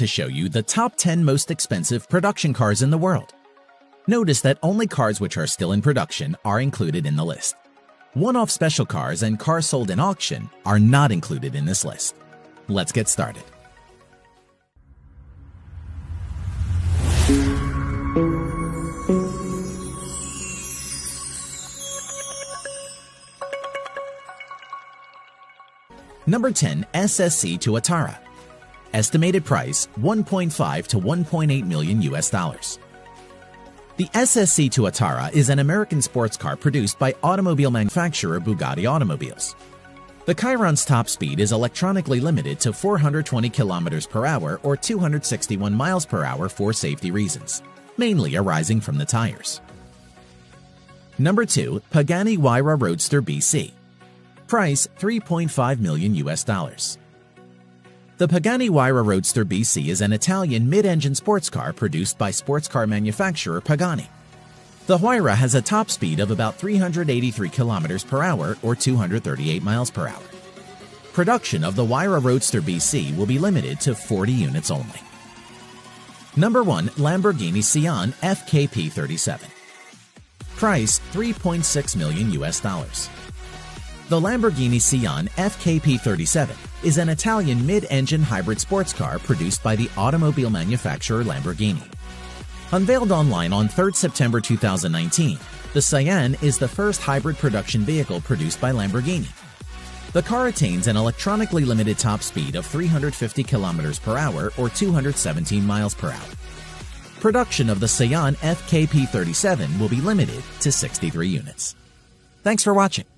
to show you the top 10 most expensive production cars in the world. Notice that only cars which are still in production are included in the list. One-off special cars and cars sold in auction are not included in this list. Let's get started. Number 10, SSC Tuatara. Estimated price, 1.5 to 1.8 million US dollars. The SSC Tuatara is an American sports car produced by automobile manufacturer Bugatti Automobiles. The Chiron's top speed is electronically limited to 420 kilometers per hour or 261 miles per hour for safety reasons, mainly arising from the tires. Number 2, Pagani Huayra Roadster BC. Price, 3.5 million US dollars. The Pagani Huayra Roadster BC is an Italian mid-engine sports car produced by sports car manufacturer Pagani. The Huayra has a top speed of about 383 kilometers per hour or 238 miles per hour. Production of the Huayra Roadster BC will be limited to 40 units only. Number 1, Lamborghini Sián FKP 37. Price, 3.6 million US dollars. The Lamborghini Sián FKP 37 is an Italian mid-engine hybrid sports car produced by the automobile manufacturer Lamborghini. Unveiled online on 3rd September 2019, the Sián is the first hybrid production vehicle produced by Lamborghini. The car attains an electronically limited top speed of 350 kilometers per hour or 217 miles per hour. Production of the Sián FKP 37 will be limited to 63 units. Thanks for watching.